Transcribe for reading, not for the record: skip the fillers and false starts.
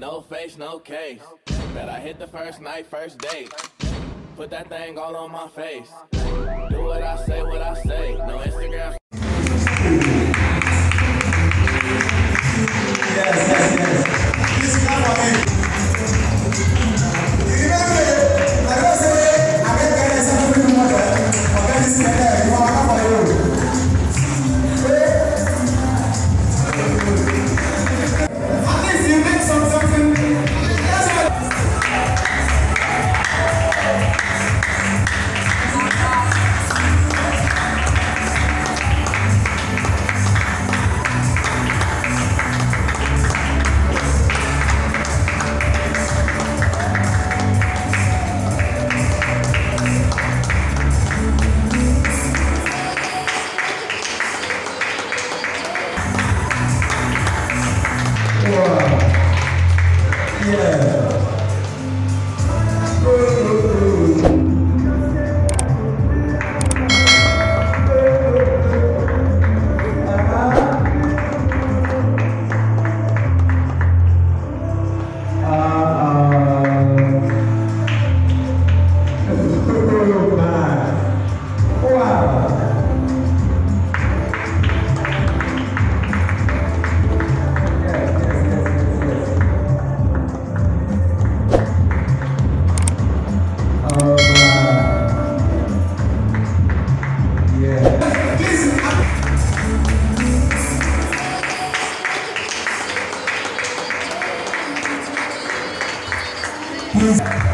No face, no case. Bet I hit the first night, first date. Put that thing all on my face. Do what I say, no Instagram. Yes, yes, yes. Please come on in. Please.